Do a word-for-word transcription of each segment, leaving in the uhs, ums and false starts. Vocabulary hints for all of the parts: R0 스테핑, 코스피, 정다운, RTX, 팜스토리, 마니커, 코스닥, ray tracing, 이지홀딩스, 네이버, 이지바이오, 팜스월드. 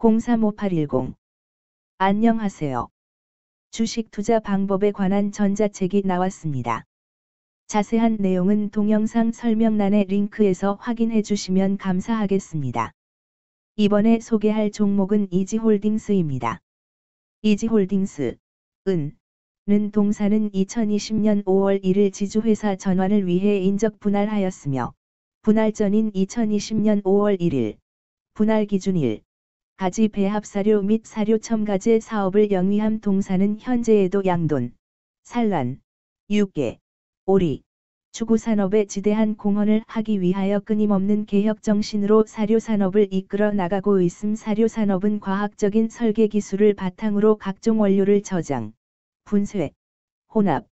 공삼오팔일공. 안녕하세요. 주식 투자 방법에 관한 전자책이 나왔습니다. 자세한 내용은 동영상 설명란의 링크에서 확인해 주시면 감사하겠습니다. 이번에 소개할 종목은 이지홀딩스입니다. 이지홀딩스, 은, 는 동사는 이천이십 년 오월 일일 지주회사 전환을 위해 인적 분할하였으며, 분할 전인 이천이십 년 오월 일일, 분할 기준 일, 가지 배합 사료 및 사료 첨가제 사업을 영위함. 동사는 현재에도 양돈, 산란, 육계, 오리, 추구산업에 지대한 공헌을 하기 위하여 끊임없는 개혁정신으로 사료산업을 이끌어 나가고 있음. 사료산업은 과학적인 설계기술을 바탕으로 각종 원료를 저장, 분쇄, 혼합,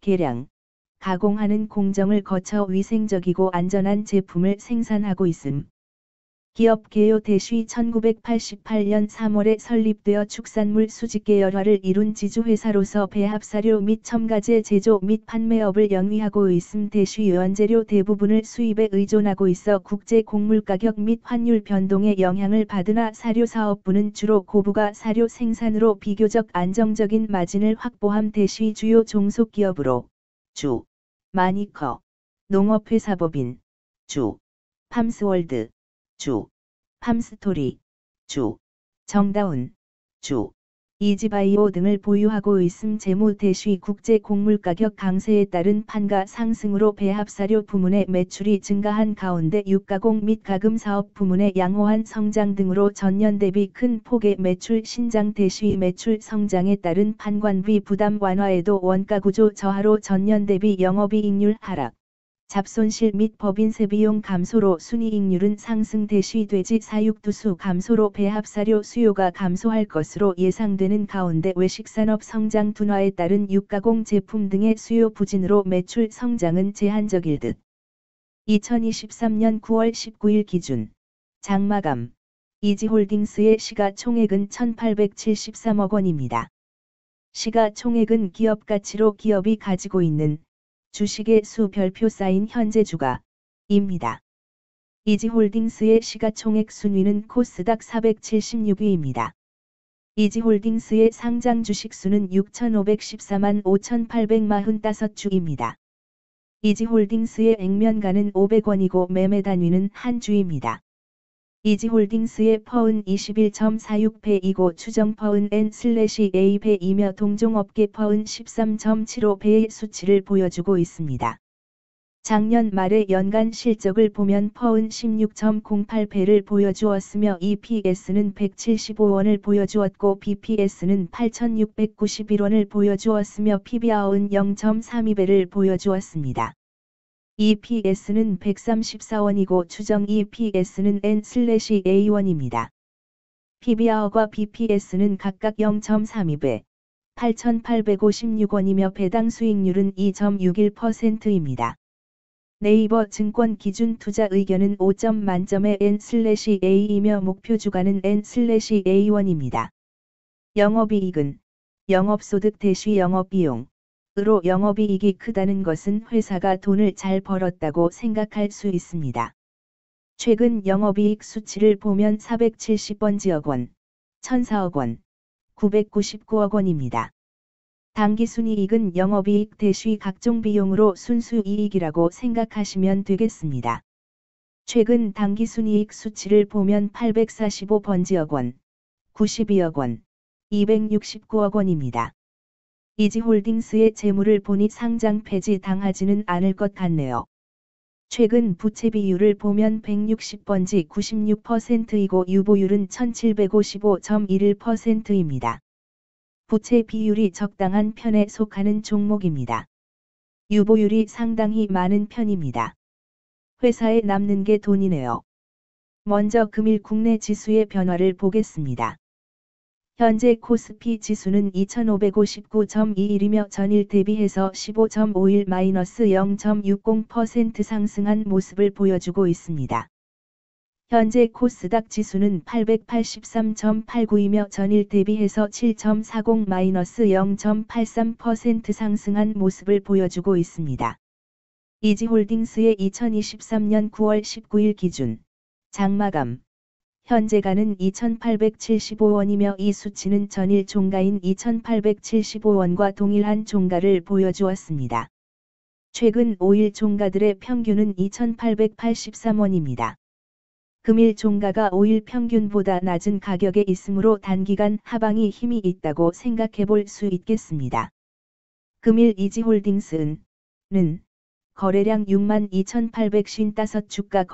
계량, 가공하는 공정을 거쳐 위생적이고 안전한 제품을 생산하고 있음. 기업 개요 대시 천구백팔십팔 년 삼월에 설립되어 축산물 수직계열화를 이룬 지주회사로서 배합사료 및 첨가제 제조 및 판매업을 영위하고 있음. 대시 원재료 대부분을 수입에 의존하고 있어 국제 곡물가격 및 환율 변동에 영향을 받으나 사료사업부는 주로 고부가 사료 생산으로 비교적 안정적인 마진을 확보함. 대시 주요 종속기업으로 주, 마니커, 농업회사법인, 주, 팜스월드, 주, 팜스토리, 주, 정다운, 주, 이지바이오 등을 보유하고 있음. 재무 대시 국제 곡물가격 강세에 따른 판가 상승으로 배합사료 부문의 매출이 증가한 가운데 육가공 및 가금사업 부문의 양호한 성장 등으로 전년 대비 큰 폭의 매출 신장. 대시 매출 성장에 따른 판관비 부담 완화에도 원가구조 저하로 전년 대비 영업이익률 하락, 잡손실 및 법인세 비용 감소로 순이익률은 상승. 대시 돼지 사육두수 감소로 배합사료 수요가 감소할 것으로 예상되는 가운데 외식산업 성장 둔화에 따른 육가공 제품 등의 수요 부진으로 매출 성장은 제한적일 듯. 이천이십삼 년 구월 십구일 기준 장마감 이지홀딩스의 시가총액은 천팔백칠십삼억 원입니다. 시가총액은 기업가치로 기업이 가지고 있는 주식의 수 별표 쌓인 현재 주가입니다. 이지홀딩스의 시가총액 순위는 코스닥 사백칠십육 위입니다. 이지홀딩스의 상장 주식수는 육천오백십사만 오천팔백사십오 주입니다. 이지홀딩스의 액면가는 오백 원이고 매매 단위는 한 주입니다. 이지홀딩스의 퍼은 이십일 점 사육 배이고 추정 퍼은 엔 에이 배이며 동종업계 퍼은 십삼 점 칠오 배의 수치를 보여주고 있습니다. 작년 말의 연간 실적을 보면 퍼은 십육 점 공팔 배를 보여주었으며 이피에스는 백칠십오 원을 보여주었고 비피에스는 팔천육백구십일 원을 보여주었으며 피비알은 영 점 삼이 배를 보여주었습니다. 이피에스는 백삼십사 원이고 추정 이피에스는 엔 에이 원입니다. 피비알과 비피에스는 각각 영 점 삼이 배, 팔천팔백오십육 원이며 배당 수익률은 이 점 육일 퍼센트입니다. 네이버 증권 기준 투자 의견은 오 점 만점의 엔 에이이며 목표 주가는 엔 에이 원입니다. 영업이익은 영업소득 대시 영업비용 으로 영업이익이 크다는 것은 회사가 돈을 잘 벌었다고 생각할 수 있습니다. 최근 영업이익 수치를 보면 사백칠십 번지억 원, 천사억 원, 구백구십구억 원입니다. 당기순이익은 영업이익 대시 각종 비용으로 순수이익이라고 생각하시면 되겠습니다. 최근 당기순이익 수치를 보면 팔백사십오 번지억 원, 구십이억 원, 이백육십구억 원입니다. 이지홀딩스의 재물을 보니 상장 폐지 당하지는 않을 것 같네요. 최근 부채 비율을 보면 백육십 번지 구십육 퍼센트이고 유보율은 천칠백오십오 점 일일 퍼센트입니다. 부채 비율이 적당한 편에 속하는 종목입니다. 유보율이 상당히 많은 편입니다. 회사에 남는 게 돈이네요. 먼저 금일 국내 지수의 변화를 보겠습니다. 현재 코스피 지수는 이천오백오십구 점 이일이며 전일 대비해서 십오 점 오일 마이너스 영 점 육공 퍼센트 상승한 모습을 보여주고 있습니다. 현재 코스닥 지수는 팔백팔십삼 점 팔구이며 전일 대비해서 칠 점 사공 마이너스 영 점 팔삼 퍼센트 상승한 모습을 보여주고 있습니다. 이지홀딩스의 이천이십삼 년 구월 십구일 기준 장마감 현재가는 이천팔백칠십오 원이며 이 수치는 전일 종가인 이천팔백칠십오 원과 동일한 종가를 보여주었습니다. 최근 오 일 종가들의 평균은 이천팔백팔십삼 원입니다. 금일 종가가 오 일 평균보다 낮은 가격에 있으므로 단기간 하방이 힘이 있다고 생각해 볼 수 있겠습니다. 금일 이지홀딩스는 거래량 육만 이천팔백오십오 주가